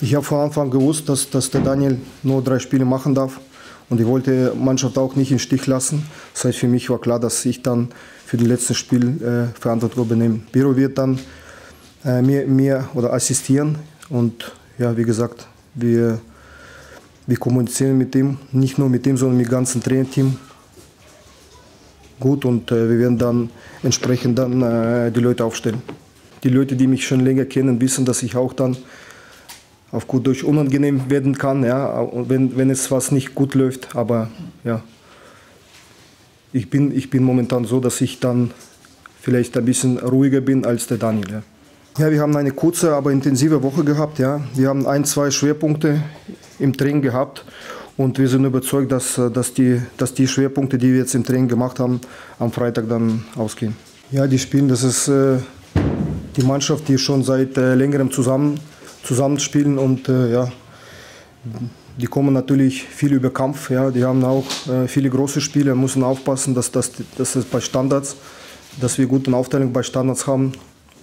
Ich habe vor Anfang gewusst, dass der Dnaiel nur 3 Spiele machen darf. Und ich wollte die Mannschaft auch nicht im Stich lassen. Das heißt, für mich war klar, dass ich dann für das letzte Spiel Verantwortung übernehme. Biro wird dann mir assistieren. Und ja, wie gesagt, wir kommunizieren mit ihm. Nicht nur mit ihm, sondern mit dem ganzen Trainerteam. Gut, und wir werden dann entsprechend dann die Leute aufstellen. Die Leute, die mich schon länger kennen, wissen, dass ich auch dann auf gut Deutsch unangenehm werden kann, ja, wenn es was nicht gut läuft. Aber ja, ich bin momentan so, dass ich dann vielleicht ein bisschen ruhiger bin als der Dnaiel. Ja. Ja, wir haben eine kurze, aber intensive Woche gehabt. Ja. Wir haben 1, 2 Schwerpunkte im Training gehabt. Und wir sind überzeugt, dass die Schwerpunkte, die wir jetzt im Training gemacht haben, am Freitag dann ausgehen. Ja, die spielen, das ist die Mannschaft, die schon seit längerem zusammen spielen. Und ja, die kommen natürlich viel über Kampf. Ja. Die haben auch viele große Spiele, müssen aufpassen, dass es bei Standards, dass wir gute Aufteilung bei Standards haben.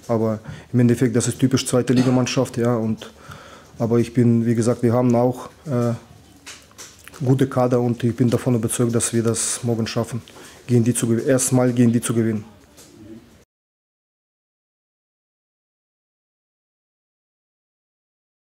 Aber im Endeffekt, das ist typisch zweite Ligamannschaft. Ja. Aber ich bin, wie gesagt, wir haben auch gute Kader und ich bin davon überzeugt, dass wir das morgen schaffen, erstmal gegen die zu gewinnen.